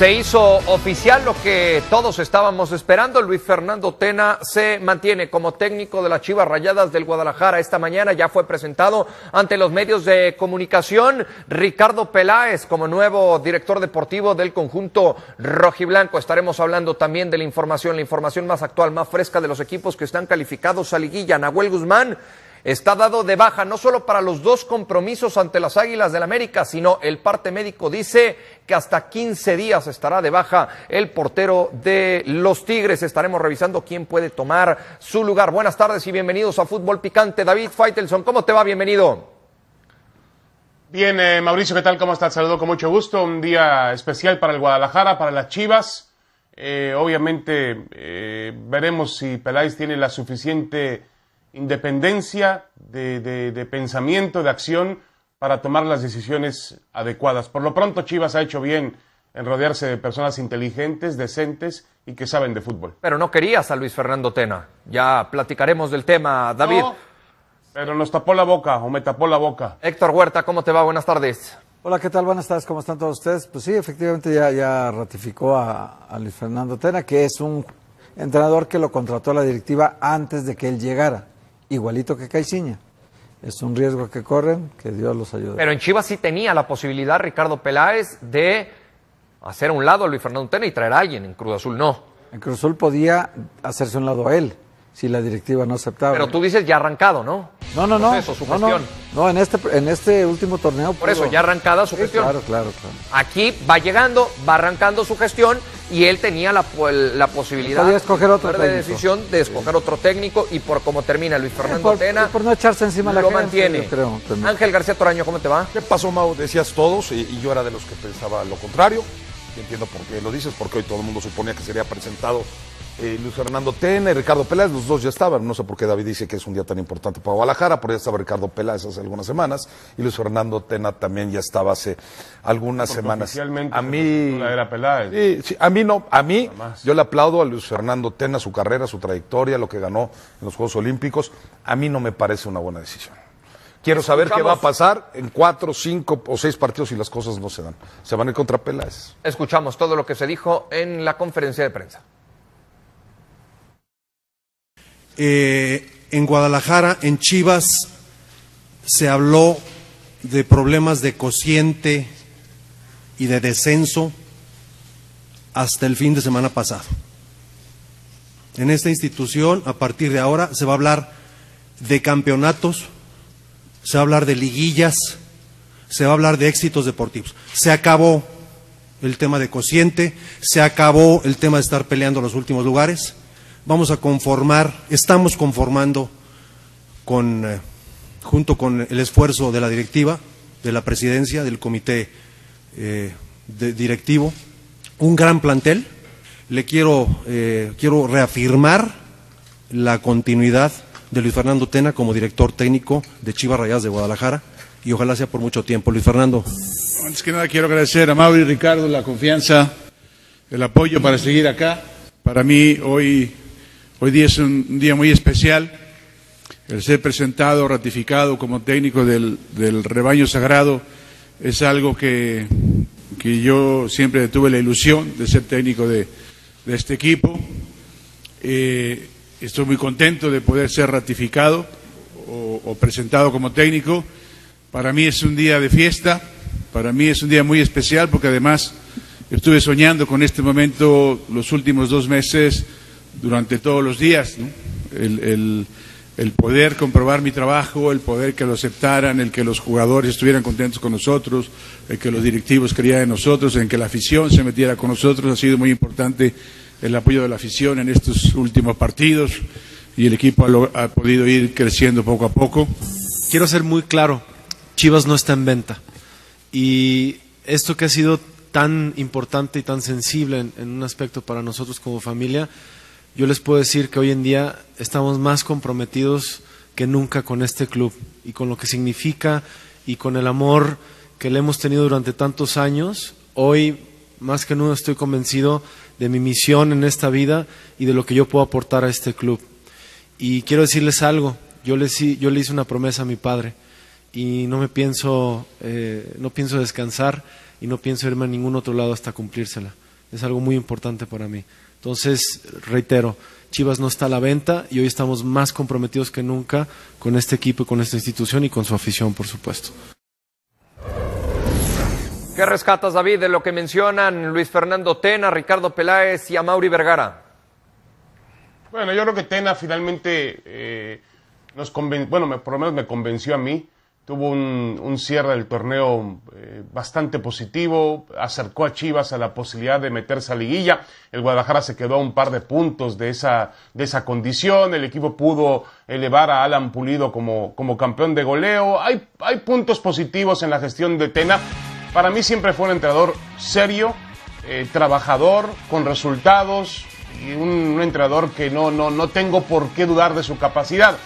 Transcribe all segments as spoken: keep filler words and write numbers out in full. Se hizo oficial lo que todos estábamos esperando. Luis Fernando Tena se mantiene como técnico de las Chivas Rayadas del Guadalajara. Esta mañana ya fue presentado ante los medios de comunicación. Ricardo Peláez como nuevo director deportivo del conjunto rojiblanco. Estaremos hablando también de la información, la información más actual, más fresca de los equipos que están calificados a liguilla. Nahuel Guzmán está dado de baja, no solo para los dos compromisos ante las Águilas del América, sino el parte médico dice que hasta quince días estará de baja el portero de los Tigres. Estaremos revisando quién puede tomar su lugar. Buenas tardes y bienvenidos a Fútbol Picante. David Faitelson, ¿cómo te va? Bienvenido. Bien, eh, Mauricio, ¿qué tal? ¿Cómo estás? Saludo con mucho gusto. Un día especial para el Guadalajara, para las Chivas. Eh, obviamente eh, veremos si Peláez tiene la suficiente independencia de, de, de pensamiento, de acción, para tomar las decisiones adecuadas. Por lo pronto, Chivas ha hecho bien en rodearse de personas inteligentes, decentes y que saben de fútbol. Pero no querías a Luis Fernando Tena. Ya platicaremos del tema, David. No, pero nos tapó la boca, o me tapó la boca. Héctor Huerta, ¿cómo te va? Buenas tardes. Hola, ¿qué tal? Buenas tardes, ¿cómo están todos ustedes? Pues sí, efectivamente ya, ya ratificó a, a Luis Fernando Tena, que es un entrenador que lo contrató a la directiva antes de que él llegara. Igualito que Caixinha. Es un riesgo que corren, que Dios los ayude. Pero en Chivas sí tenía la posibilidad Ricardo Peláez de hacer a un lado a Luis Fernando Tena y traer a alguien. En Cruz Azul no. En Cruz Azul podía hacerse un lado a él, si la directiva no aceptaba. Pero tú dices ya arrancado, ¿no? No, no, no. Por eso, su no, gestión. No, no en, este, en este último torneo. Por pudo... eso, ya arrancada su sí, gestión. Claro, claro, claro. Aquí va llegando, va arrancando su gestión y él tenía la, la posibilidad de escoger otro técnico. De decisión de escoger sí. otro técnico y por cómo termina Luis Fernando por, Tena. Por no echarse encima la gente. Lo mantiene. Creo, Ángel García Toraño, ¿cómo te va? ¿Qué pasó, Mau? Decías todos y, y yo era de los que pensaba lo contrario. Y entiendo por qué lo dices, porque hoy todo el mundo suponía que sería presentado Eh, Luis Fernando Tena y Ricardo Peláez, los dos ya estaban. No sé por qué David dice que es un día tan importante para Guadalajara, porque ya estaba Ricardo Peláez hace algunas semanas y Luis Fernando Tena también ya estaba hace algunas porque semanas. Oficialmente a mí la era Peláez. Sí, sí, a mí no, a mí yo le aplaudo a Luis Fernando Tena su carrera, su trayectoria, lo que ganó en los Juegos Olímpicos. A mí no me parece una buena decisión. Quiero saber Escuchamos. qué va a pasar en cuatro, cinco o seis partidos si las cosas no se dan. Se van a ir contra Peláez. Escuchamos todo lo que se dijo en la conferencia de prensa. Eh, en Guadalajara, en Chivas, se habló de problemas de cociente y de descenso hasta el fin de semana pasado. En esta institución, a partir de ahora, se va a hablar de campeonatos, se va a hablar de liguillas, se va a hablar de éxitos deportivos. Se acabó el tema de cociente, se acabó el tema de estar peleando los últimos lugares. Vamos a conformar, estamos conformando con, eh, junto con el esfuerzo de la directiva, de la presidencia, del comité eh, de directivo, un gran plantel. Le quiero, eh, quiero reafirmar la continuidad de Luis Fernando Tena como director técnico de Chivas Rayadas de Guadalajara y ojalá sea por mucho tiempo. Luis Fernando. Antes que nada quiero agradecer a Mauro y Ricardo la confianza, el apoyo para seguir acá. Para mí hoy... Hoy día es un día muy especial, el ser presentado, ratificado como técnico del, del rebaño sagrado es algo que, que yo siempre tuve la ilusión de ser técnico de, de este equipo. Eh, estoy muy contento de poder ser ratificado o, o presentado como técnico. Para mí es un día de fiesta, para mí es un día muy especial porque además estuve soñando con este momento los últimos dos meses durante todos los días, ¿no? el, el, el poder comprobar mi trabajo, el poder que lo aceptaran, el que los jugadores estuvieran contentos con nosotros, el que los directivos creían en nosotros, en que la afición se metiera con nosotros. Ha sido muy importante el apoyo de la afición en estos últimos partidos y el equipo ha, lo, ha podido ir creciendo poco a poco. Quiero ser muy claro, Chivas no está en venta y esto que ha sido tan importante y tan sensible en, en un aspecto para nosotros como familia, yo les puedo decir que hoy en día estamos más comprometidos que nunca con este club y con lo que significa y con el amor que le hemos tenido durante tantos años. Hoy, más que nunca, estoy convencido de mi misión en esta vida y de lo que yo puedo aportar a este club. Y quiero decirles algo, yo, les, yo le hice una promesa a mi padre y no me pienso, eh, no pienso descansar y no pienso irme a ningún otro lado hasta cumplírsela. Es algo muy importante para mí. Entonces, reitero, Chivas no está a la venta y hoy estamos más comprometidos que nunca con este equipo, con esta institución y con su afición, por supuesto. ¿Qué rescatas, David, de lo que mencionan Luis Fernando Tena, Ricardo Peláez y Amaury Vergara? Bueno, yo creo que Tena finalmente eh, nos conven... bueno, me, por lo menos me convenció a mí. Tuvo un, un cierre del torneo eh, bastante positivo, acercó a Chivas a la posibilidad de meterse a liguilla. El Guadalajara se quedó a un par de puntos de esa, de esa condición. El equipo pudo elevar a Alan Pulido como, como campeón de goleo. Hay, hay puntos positivos en la gestión de Tena. Para mí siempre fue un entrenador serio, eh, trabajador, con resultados, y un, un entrenador que no, no, no tengo por qué dudar de su capacidad.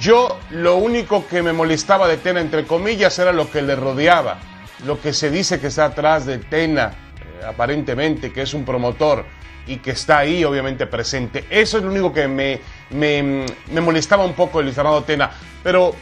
Yo lo único que me molestaba de Tena, entre comillas, era lo que le rodeaba, lo que se dice que está atrás de Tena, eh, aparentemente, que es un promotor y que está ahí obviamente presente. Eso es lo único que me, me, me molestaba un poco de Luis Fernando Tena. Pero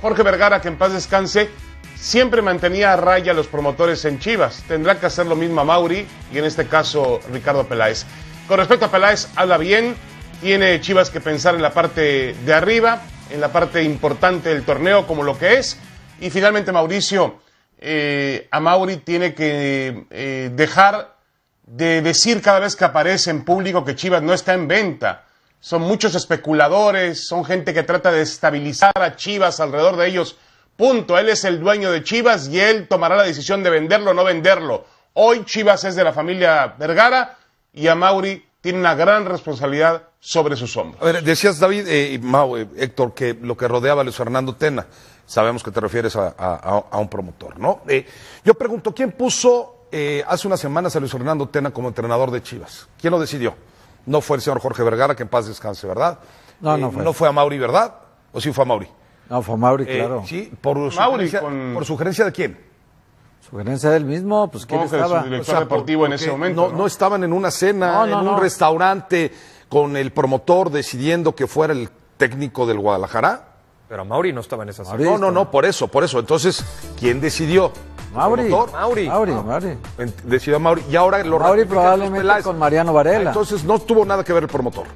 Jorge Vergara, que en paz descanse, siempre mantenía a raya a los promotores en Chivas. Tendrá que hacer lo mismo Amaury y en este caso Ricardo Peláez. Con respecto a Peláez, habla bien, tiene Chivas que pensar en la parte de arriba, en la parte importante del torneo como lo que es. Y finalmente Mauricio, eh, Amaury tiene que eh, dejar de decir cada vez que aparece en público que Chivas no está en venta. Son muchos especuladores, son gente que trata de estabilizar a Chivas alrededor de ellos. Punto. Él es el dueño de Chivas y él tomará la decisión de venderlo o no venderlo. Hoy Chivas es de la familia Vergara y Amaury tiene una gran responsabilidad sobre sus hombros. A ver, decías, David, eh, Mau, eh, Héctor, que lo que rodeaba a Luis Fernando Tena, sabemos que te refieres a, a, a un promotor, ¿no? Eh, yo pregunto, ¿quién puso eh, hace unas semanas a Luis Fernando Tena como entrenador de Chivas? ¿Quién lo decidió? No fue el señor Jorge Vergara, que en paz descanse, ¿verdad? No, eh, no fue. No fue Amaury, ¿verdad? ¿O sí fue Amaury? No, fue Amaury, claro. Eh, sí, por sugerencia, con... ¿por sugerencia de quién? ¿Sugerencia del mismo? Pues ¿quién estaba? Su director o sea, deportivo por, en ese momento. No, ¿no? no estaban en una cena, no, no, en un no. restaurante con el promotor decidiendo que fuera el técnico del Guadalajara. Pero Amaury no estaba en esa cena. No, no, no, por eso, por eso. Entonces, ¿quién decidió? Amaury, Amaury, Amaury. Decidió Amaury. Y ahora lo Amaury probablemente con Mariano Varela. Ah, entonces no tuvo nada que ver el promotor.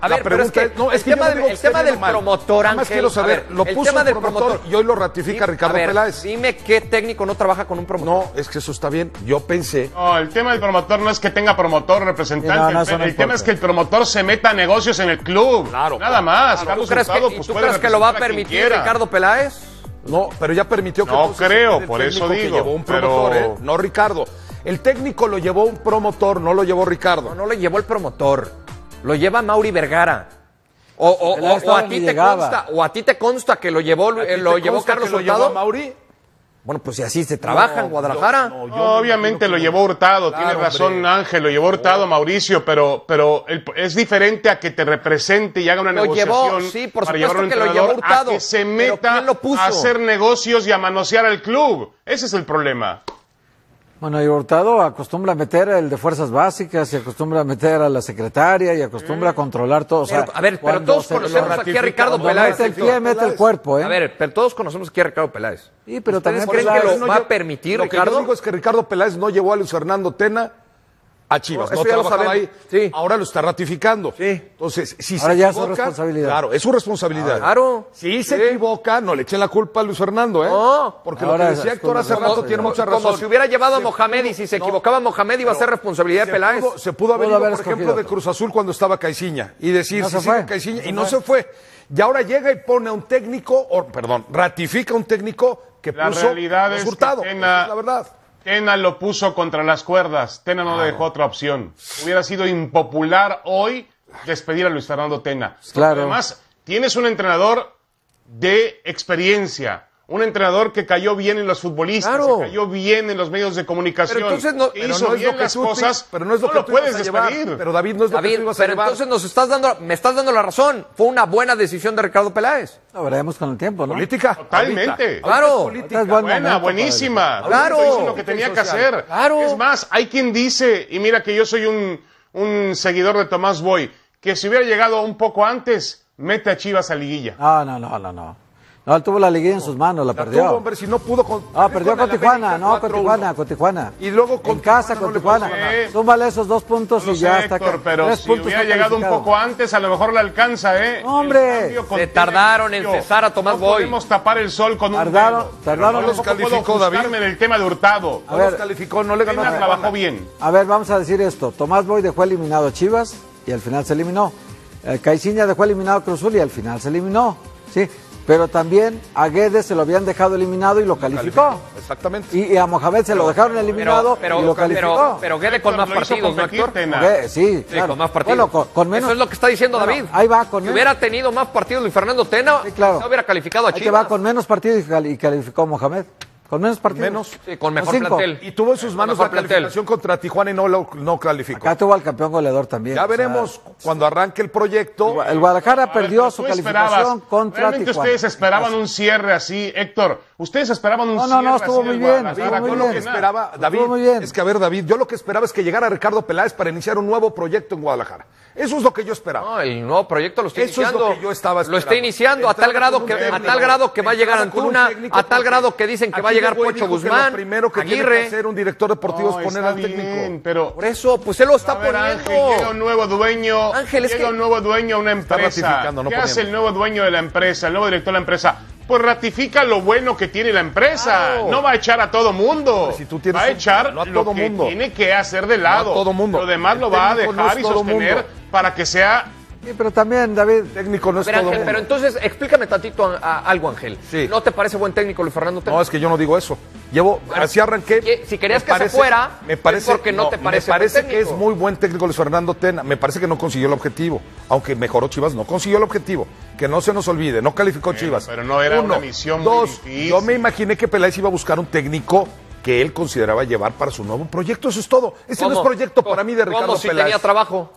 A ver, pero es que el tema del promotor, Ángel, quiero saber, lo puso el promotor y hoy lo ratifica Ricardo Peláez. Dime qué técnico no trabaja con un promotor. No, es que eso está bien, yo pensé. No, el tema del promotor no es que tenga promotor representante, el tema es que el promotor se meta a negocios en el club, nada más. ¿Tú crees que lo va a permitir Ricardo Peláez? No, pero ya permitió que... No creo, por eso digo, un promotor, no Ricardo. El técnico lo llevó un promotor, no lo llevó Ricardo. No, no lo llevó el promotor. Lo lleva Amaury Vergara. O, o, o, o, a ti te consta, o a ti te consta que lo llevó, eh, lo llevó Carlos Hurtado. Amaury. Bueno, pues si así se trabaja no, en Guadalajara. No, no, Obviamente no lo llevó Hurtado, claro, tiene razón hombre. Ángel, lo llevó Hurtado, oh. Mauricio, pero, pero el, es diferente a que te represente y haga una lo negociación. Llevó, sí, por para supuesto que lo llevó Hurtado. A que se meta a hacer negocios y a manosear al club. Ese es el problema. Bueno, y Hurtado acostumbra a meter el de fuerzas básicas y acostumbra a meter a la secretaria y acostumbra a controlar todo. O sea, pero, a ver, pero todos conocemos aquí a Ricardo Peláez. Mete el pie, mete el cuerpo, ¿eh? A ver, pero todos conocemos aquí a Ricardo Peláez. Sí, pero también creen que lo va a permitir, Ricardo. Lo que yo digo es que Ricardo Peláez no llevó a Luis Fernando Tena a Chivas. No, no trabajaba ahí. Sí. Ahora lo está ratificando. Sí. Entonces, si ahora se ya equivoca, es su responsabilidad. Claro, es su responsabilidad. Claro. Si sí. se equivoca, no le echen la culpa a Luis Fernando, ¿eh? No. Porque ahora lo que decía Héctor hace rato tiene mucha razón. Como si hubiera llevado se a Mohamed pudo, y si se equivocaba no, Mohamed iba a ser responsabilidad de Peláez. Pudo, se pudo haber, pudo haber ido, por ejemplo, otro. de Cruz Azul cuando estaba Caixinha y decir, no si sigue Caixinha, no y no fue. se fue. Y ahora llega y pone a un técnico, o, perdón, ratifica a un técnico que la puso resultado. Es la verdad. Tena lo puso contra las cuerdas. Tena no claro. le dejó otra opción. Hubiera sido impopular hoy despedir a Luis Fernando Tena. Claro. Además, tienes un entrenador de experiencia. Un entrenador que cayó bien en los futbolistas, claro. que cayó bien en los medios de comunicación. Pero entonces no, pero hizo no es bien lo que las tú, cosas, pero no es lo no que lo tú puedes despedir. Pero David, no es lo David, que tú ibas pero a llevar. Entonces nos estás dando, me estás dando la razón. Fue una buena decisión de Ricardo Peláez. Lo veremos con el tiempo, ¿no? Política. Totalmente. Claro. Política. Buena, momento, buenísima. Claro. Hizo lo que tenía que hacer. Claro. Es más, hay quien dice, y mira que yo soy un, un seguidor de Tomás Boy, que si hubiera llegado un poco antes, mete a Chivas a liguilla. No, no, no, no, no. No, él tuvo la liguilla en sus manos, la, la perdió. Tuvo, hombre, si no pudo con... Ah, perdió con, con Tijuana, América, no, con Tijuana, con Tijuana. Y luego con en casa, con Tijuana. No, súmale esos dos puntos no y sé, ya está. Héctor, pero si hubiera llegado un poco antes, a lo mejor le alcanza, ¿eh? ¡Hombre! Se tardaron en cesar a Tomás Boy. No podemos tapar el sol con un Tardaron, dedo, tardaron. No los calificó, David. Del tema de Hurtado. No los calificó, no le ganó. Trabajó bien. A ver, vamos a decir esto. Tomás Boy dejó eliminado a Chivas y al final se eliminó. Caixinha dejó eliminado a Cruz Azul y al final se eliminó, ¿sí? Pero también a Guedes se lo habían dejado eliminado y lo calificó. Calificó exactamente. Y, y a Mohamed se pero, lo dejaron eliminado pero, pero, y lo calificó. Pero, pero Guedes con más partidos, ¿no, Héctor? Okay, sí, claro. Sí, con más partidos. Bueno, con, con menos... Eso es lo que está diciendo bueno, David. Ahí va, con menos. Si hubiera tenido más partidos Luis Fernando Tena, sí, claro. No hubiera calificado a Chivas. Ahí va, con menos partidos y calificó a Mohamed. Con menos partidos. Menos. Sí, con mejor con plantel. Y tuvo en sus manos la calificación contra Tijuana y no lo no calificó. Acá tuvo al campeón goleador también. Ya veremos sea, cuando arranque el proyecto. El Guadalajara ver, perdió su calificación contra realmente Tijuana. Ustedes esperaban un cierre así, Héctor. Ustedes esperaban un no, cierre así. No, no, estuvo así muy bien. Estuvo muy bien. Lo que esperaba, David, muy bien. Es que, a ver, David, yo lo que esperaba es que llegara Ricardo Peláez para iniciar un nuevo proyecto en Guadalajara. Eso es lo que yo esperaba. No, el nuevo proyecto lo está Eso iniciando. Eso es lo que yo estaba esperando. Lo está iniciando a tal grado que, a tal grado que va a llegar Antuna, a tal grado que dicen que va a llegar Pocho Guzmán, que primero que Aguirre. Tiene que hacer un director deportivo no, es poner al técnico. Bien, pero por eso, pues él lo está ver, poniendo. Ángel, llega un nuevo dueño, Ángel, es llega que... un nuevo dueño a una empresa. ¿Qué no hace el nuevo dueño de la empresa, el nuevo director de la empresa? Pues ratifica lo bueno que tiene la empresa. Claro. No va a echar a todo mundo. Si tú va a echar no a todo lo que mundo. Tiene que hacer de lado. No a todo mundo. Lo demás el lo va a dejar no y sostener mundo. Para que sea... Sí, pero también, David, técnico no es pero, todo Ángel, pero entonces, explícame tantito a, a, algo, Ángel. Sí. ¿No te parece buen técnico Luis Fernando Tena? No, es que yo no digo eso. Llevo, bueno, así arranqué. Si, si querías que parece, se fuera, me parece, es porque no, no te parece. Me parece buen que es muy buen técnico Luis Fernando Tena. Me parece que no consiguió el objetivo. Aunque mejoró Chivas, no consiguió el objetivo. Que no se nos olvide, no calificó bueno, Chivas. Pero no era Uno, una misión dos, muy difícil. Yo me imaginé que Peláez iba a buscar un técnico que él consideraba llevar para su nuevo proyecto. Eso es todo. Ese ¿Cómo? No es proyecto para mí de Ricardo Peláez. Si tenía trabajo.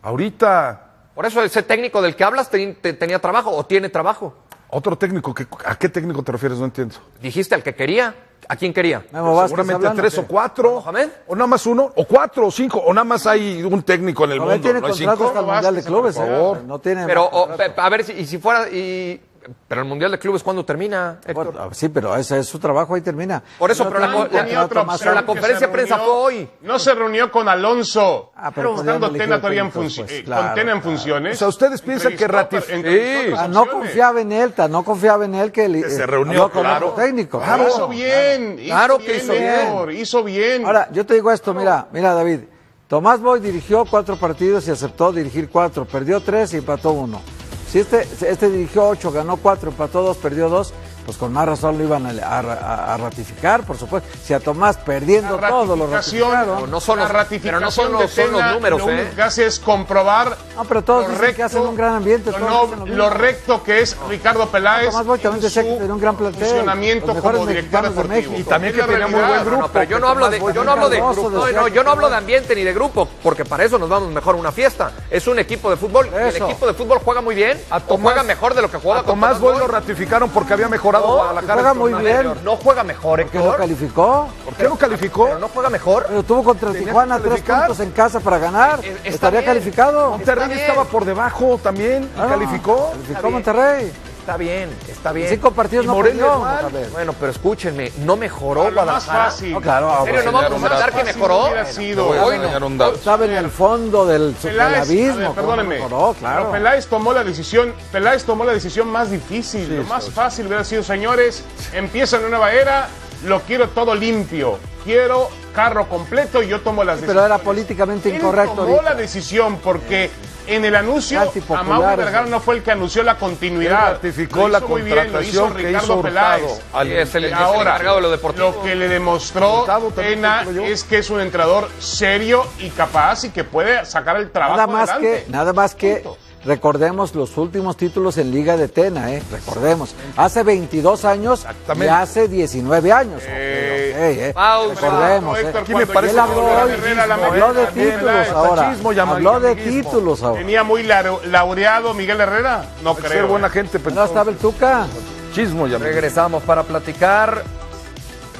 Ahorita. Por eso ese técnico del que hablas te, te, tenía trabajo o tiene trabajo. Otro técnico, que, ¿a qué técnico te refieres? No entiendo. Dijiste al que quería. ¿A quién quería? Pues seguramente a tres o cuatro. ¿Mohamed? O nada más uno, o cuatro o cinco, o nada más hay un técnico en el Mohamed mundo. Tiene no tiene contrato hasta el Mundial de Clubes, por favor. Eh, no tiene Pero, o, a ver, si, y si fuera... Y... Pero el Mundial de Clubes, ¿cuándo termina, Héctor? Bueno, sí, pero ese es su trabajo, ahí termina. Por eso, pero, pero, la, la, pero la conferencia de prensa fue hoy. No se reunió con Alonso. Ah, pero estando Tena todavía en funciones. Pues, claro, con Tena en funciones. O sea, ustedes piensan que ratificó. Sí. Ah, no confiaba en él, no confiaba en él que, el, que se reunió con claro, otro técnico. Claro, claro, hizo bien. Claro, hizo claro que hizo bien, Héctor, bien. Hizo bien. Ahora, yo te digo esto, mira, mira, David. Tomás Boy dirigió cuatro partidos y aceptó dirigir cuatro. Perdió tres y empató uno. Si este, este dirigió ocho, ganó cuatro, empató dos, perdió dos, pues con más razón lo iban a, a, a ratificar, por supuesto. Si a Tomás perdiendo todo lo ratificaron. No son los, pero no son los, son los números, lo eh. único que hace es comprobar no, pero todos lo dicen recto, que hacen un gran ambiente. Todos no, lo, lo recto que es Ricardo Peláez. Tomás Boy también decía que tenía un gran plantel. Funcionamiento como director deportivo. De México, y también que tenía muy buen grupo. No, pero yo no hablo de, yo no hablo de grupo. No, no, yo no hablo de ambiente ni de grupo, porque para eso nos vamos mejor a una fiesta. Es un equipo de fútbol. El equipo de fútbol juega muy bien. A Tomás, o juega mejor de lo que jugaba. A Tomás Boy lo ratificaron porque había mejorado no, Guadalajara. Juega muy bien. No juega mejor, ¿Héctor? ¿Por qué no calificó? ¿Por qué no calificó? Pero no juega mejor. Pero tuvo contra Tijuana tres puntos en casa para ganar. Es, es, Estaría bien. Calificado. Monterrey estaba por debajo también. Ah, calificó. Calificó Monterrey. Está bien, está bien. Cinco partidos y no perdió. Bueno, pero escúchenme, no mejoró pero Guadalajara. Más fácil. No, claro, ¿en serio no vamos a hablar que mejoró? Sido, hoy no. Estaba en el fondo del Peláez, abismo. Ver, perdóneme. Mejoró, claro. Pero Peláez tomó la decisión, Peláez tomó la decisión más difícil, sí, lo más sí. fácil hubiera sido, señores, empieza una nueva era, lo quiero todo limpio, quiero carro completo y yo tomo las sí, decisiones. Pero era políticamente incorrecto. Él tomó ahorita. La decisión porque... Sí. En el anuncio, popular, Amaury Vergara no fue el que anunció la continuidad. Ratificó la contratación bien, hizo Ricardo que hizo Peláez. Al, y es el, y ahora, es el de lo, deportivo. Lo que le demostró Tena es que es un entrenador serio y capaz y que puede sacar el trabajo nada más adelante. Que, nada más que Punto. Recordemos los últimos títulos en Liga de Tena, ¿eh? Recordemos. Hace veintidós años y hace diecinueve años. Eh, okay, okay, eh. Pausa, recordemos. No, Héctor, eh. me parece él habló, hoy, Herrera, la habló de títulos ahora. Habló de títulos ahora. ¿Tenía muy laureado Miguel Herrera? No creo. Ser buena gente, pero no estaba el Tuca. Chismo, ya. Regresamos para platicar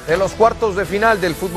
de los cuartos de final del fútbol.